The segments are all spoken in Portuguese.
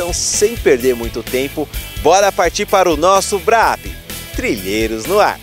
Então, sem perder muito tempo, bora partir para o nosso BRAP, Trilheiros no Ar.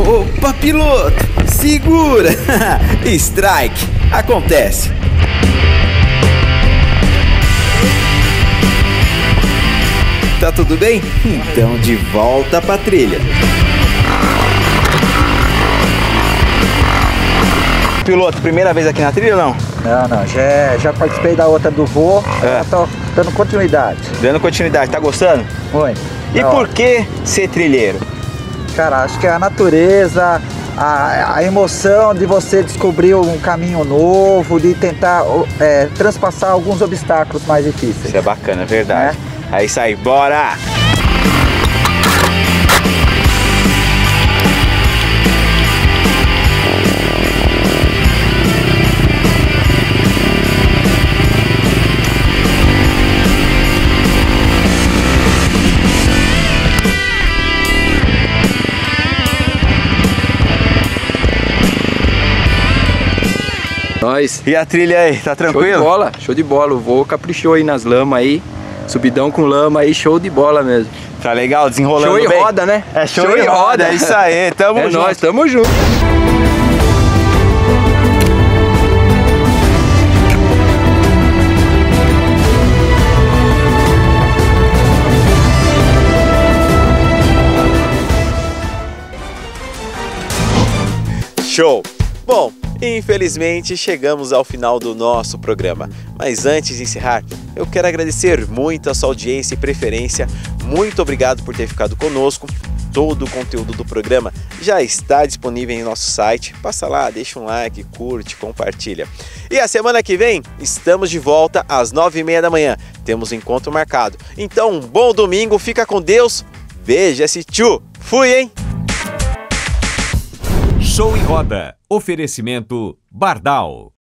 Opa, piloto! Segura! Strike! Acontece! Tá tudo bem? Então de volta pra trilha! Piloto, primeira vez aqui na trilha ou não? Não, já participei da outra do voo, Tô dando continuidade. Dando continuidade, tá gostando? Muito. E por que ser trilheiro? Cara, acho que é a natureza, a emoção de você descobrir um caminho novo, de tentar transpassar alguns obstáculos mais difíceis. Isso é bacana, é verdade. É isso aí, bora! Nós. E a trilha aí, tá tranquilo? Show de bola, show de bola. O voo caprichou aí nas lamas aí, subidão com lama aí, show de bola mesmo. Tá legal, desenrolando bem. Show e roda, né? É show e roda, é isso aí, tamo junto. É nóis, tamo junto. Show! Bom, infelizmente chegamos ao final do nosso programa, mas antes de encerrar, eu quero agradecer muito a sua audiência e preferência. Muito obrigado por ter ficado conosco. Todo o conteúdo do programa já está disponível em nosso site. Passa lá, deixa um like, curte, compartilha. E a semana que vem estamos de volta às 9:30 da manhã. Temos um encontro marcado. Então um bom domingo, fica com Deus. Beijo, esse tchu. Fui, hein? Show e Roda. Oferecimento Bardahl.